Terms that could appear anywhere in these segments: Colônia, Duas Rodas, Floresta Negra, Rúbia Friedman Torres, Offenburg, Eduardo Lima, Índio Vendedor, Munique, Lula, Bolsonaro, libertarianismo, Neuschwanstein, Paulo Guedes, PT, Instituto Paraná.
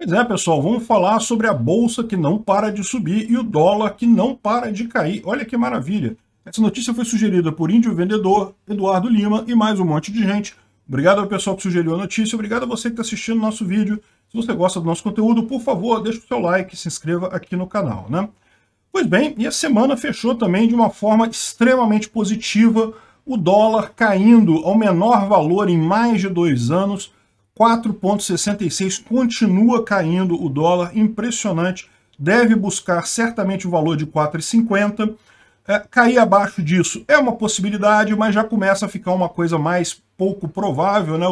Pois é, pessoal, vamos falar sobre a bolsa que não para de subir e o dólar que não para de cair. Olha que maravilha. Essa notícia foi sugerida por Índio Vendedor, Eduardo Lima e mais um monte de gente. Obrigado ao pessoal que sugeriu a notícia, obrigado a você que está assistindo o nosso vídeo. Se você gosta do nosso conteúdo, por favor, deixa o seu like e se inscreva aqui no canal, né? Pois bem, e a semana fechou também de uma forma extremamente positiva, o dólar caindo ao menor valor em mais de 2 anos, 4,66, continua caindo o dólar, impressionante, deve buscar certamente o valor de 4,50. Cair abaixo disso é uma possibilidade, mas já começa a ficar uma coisa mais pouco provável, né?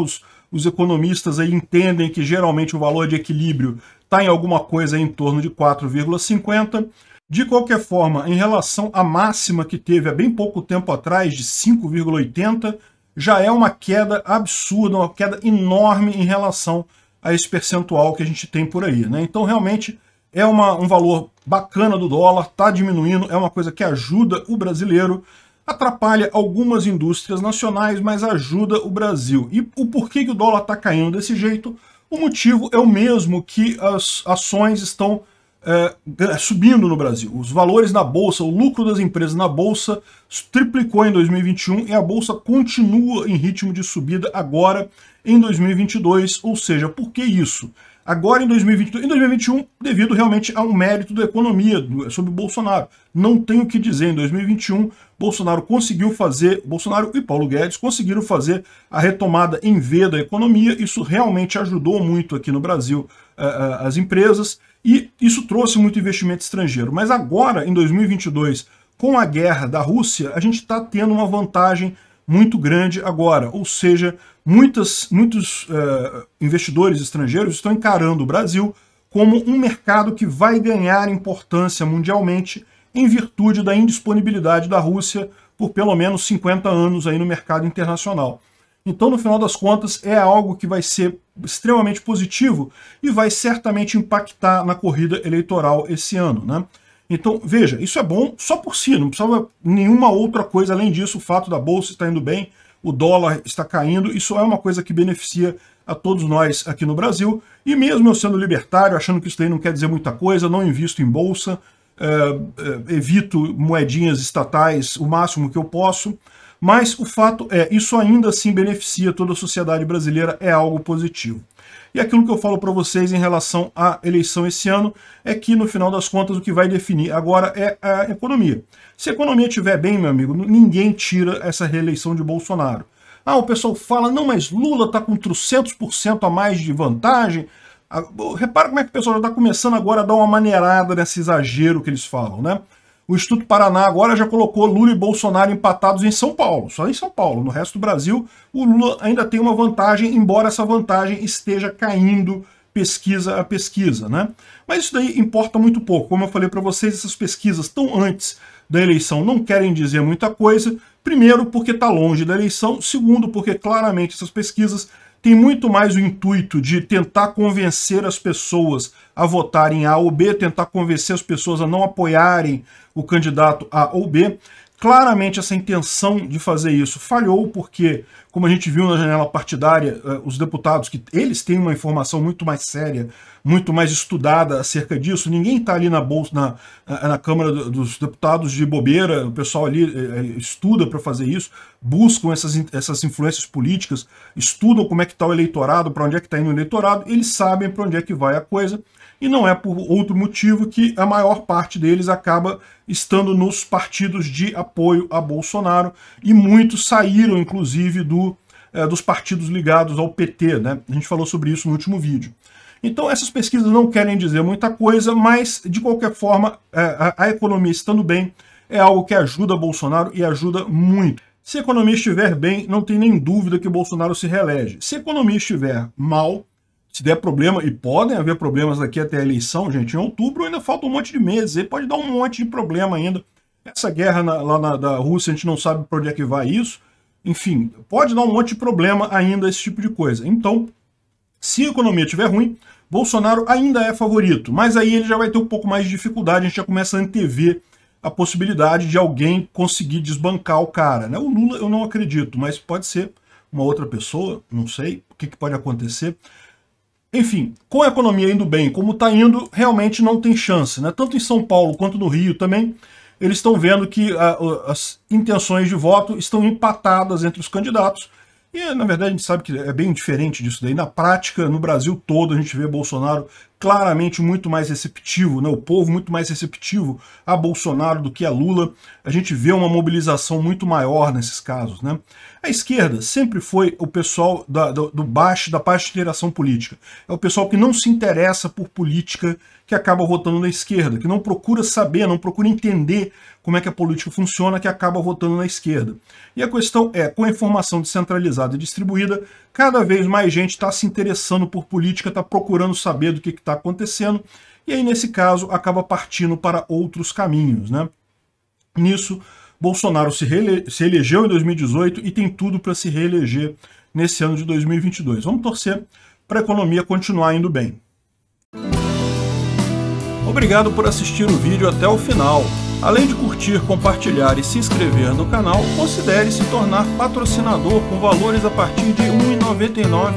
Os economistas aí entendem que geralmente o valor de equilíbrio está em alguma coisa em torno de 4,50. De qualquer forma, em relação à máxima que teve há bem pouco tempo atrás, de 5,80, já é uma queda absurda, uma queda enorme em relação a esse percentual que a gente tem por aí, né? Então, realmente, é um valor bacana do dólar, está diminuindo, é uma coisa que ajuda o brasileiro, atrapalha algumas indústrias nacionais, mas ajuda o Brasil. E o porquê que o dólar está caindo desse jeito? O motivo é o mesmo que as ações estão subindo no Brasil. Os valores na Bolsa, o lucro das empresas na Bolsa triplicou em 2021 e a Bolsa continua em ritmo de subida agora em 2022. Ou seja, por que isso? Agora em 2022, em 2021, devido realmente a um mérito da economia sobre Bolsonaro. Não tenho o que dizer, em 2021, Bolsonaro e Paulo Guedes conseguiram fazer a retomada em V da economia. Isso realmente ajudou muito aqui no Brasil as empresas e isso trouxe muito investimento estrangeiro. Mas agora, em 2022, com a guerra da Rússia, a gente está tendo uma vantagem muito grande agora, ou seja, muitos investidores estrangeiros estão encarando o Brasil como um mercado que vai ganhar importância mundialmente em virtude da indisponibilidade da Rússia por pelo menos 50 anos aí no mercado internacional. Então, no final das contas, é algo que vai ser extremamente positivo e vai certamente impactar na corrida eleitoral esse ano, né? Então, veja, isso é bom só por si, não precisava nenhuma outra coisa além disso. O fato da Bolsa estar indo bem, o dólar está caindo, isso é uma coisa que beneficia a todos nós aqui no Brasil. E mesmo eu sendo libertário, achando que isso daí não quer dizer muita coisa, não invisto em Bolsa, evito moedinhas estatais o máximo que eu posso, mas o fato é, isso ainda assim beneficia toda a sociedade brasileira, é algo positivo. E aquilo que eu falo para vocês em relação à eleição esse ano é que, no final das contas, o que vai definir agora é a economia. Se a economia estiver bem, meu amigo, ninguém tira essa reeleição de Bolsonaro. Ah, o pessoal fala, não, mas Lula está com 300% a mais de vantagem. Repara como é que o pessoal já está começando agora a dar uma maneirada nesse exagero que eles falam, né? O Instituto Paraná agora já colocou Lula e Bolsonaro empatados em São Paulo, só em São Paulo. No resto do Brasil, o Lula ainda tem uma vantagem, embora essa vantagem esteja caindo pesquisa a pesquisa, né? Mas isso daí importa muito pouco. Como eu falei para vocês, essas pesquisas tão antes da eleição não querem dizer muita coisa. Primeiro, porque está longe da eleição. Segundo, porque claramente essas pesquisas têm muito mais o intuito de tentar convencer as pessoas a votarem A ou B, tentar convencer as pessoas a não apoiarem o candidato A ou B. Claramente essa intenção de fazer isso falhou, porque, como a gente viu na janela partidária, os deputados, que eles têm uma informação muito mais séria, muito mais estudada acerca disso, ninguém está ali na bolsa, na Câmara dos Deputados de bobeira, o pessoal ali estuda para fazer isso, buscam essas influências políticas, estudam como é que está o eleitorado, para onde é que está indo o eleitorado, eles sabem para onde é que vai a coisa, e não é por outro motivo que a maior parte deles acaba estando nos partidos de apoio a Bolsonaro, e muitos saíram, inclusive, dos partidos ligados ao PT, né? A gente falou sobre isso no último vídeo. Então, essas pesquisas não querem dizer muita coisa, mas, de qualquer forma, a economia estando bem é algo que ajuda Bolsonaro e ajuda muito. Se a economia estiver bem, não tem nem dúvida que Bolsonaro se reelege. Se a economia estiver mal, se der problema, e podem haver problemas daqui até a eleição, gente, em outubro ainda falta um monte de meses, aí pode dar um monte de problema ainda. Essa guerra da Rússia, a gente não sabe para onde é que vai isso. Enfim, pode dar um monte de problema ainda esse tipo de coisa. Então, se a economia estiver ruim, Bolsonaro ainda é favorito, mas aí ele já vai ter um pouco mais de dificuldade, a gente já começa a antever a possibilidade de alguém conseguir desbancar o cara, né? O Lula eu não acredito, mas pode ser uma outra pessoa, não sei o que pode acontecer. Enfim, com a economia indo bem, como está indo, realmente não tem chance, né? Tanto em São Paulo quanto no Rio também, eles estão vendo que as intenções de voto estão empatadas entre os candidatos. E, na verdade, a gente sabe que é bem diferente disso daí. Na prática, no Brasil todo, a gente vê Bolsonaro claramente muito mais receptivo, né? O povo muito mais receptivo a Bolsonaro do que a Lula. A gente vê uma mobilização muito maior nesses casos, né? A esquerda sempre foi o pessoal da baixa interação política. É o pessoal que não se interessa por política, que acaba votando na esquerda, que não procura saber, não procura entender como é que a política funciona, que acaba votando na esquerda. E a questão é, com a informação descentralizada e distribuída, cada vez mais gente está se interessando por política, está procurando saber do que está acontecendo, e aí, nesse caso, acaba partindo para outros caminhos, né? Nisso, Bolsonaro se elegeu em 2018 e tem tudo para se reeleger nesse ano de 2022. Vamos torcer para a economia continuar indo bem. Obrigado por assistir o vídeo até o final. Além de curtir, compartilhar e se inscrever no canal, considere se tornar patrocinador com valores a partir de R$ 1,99.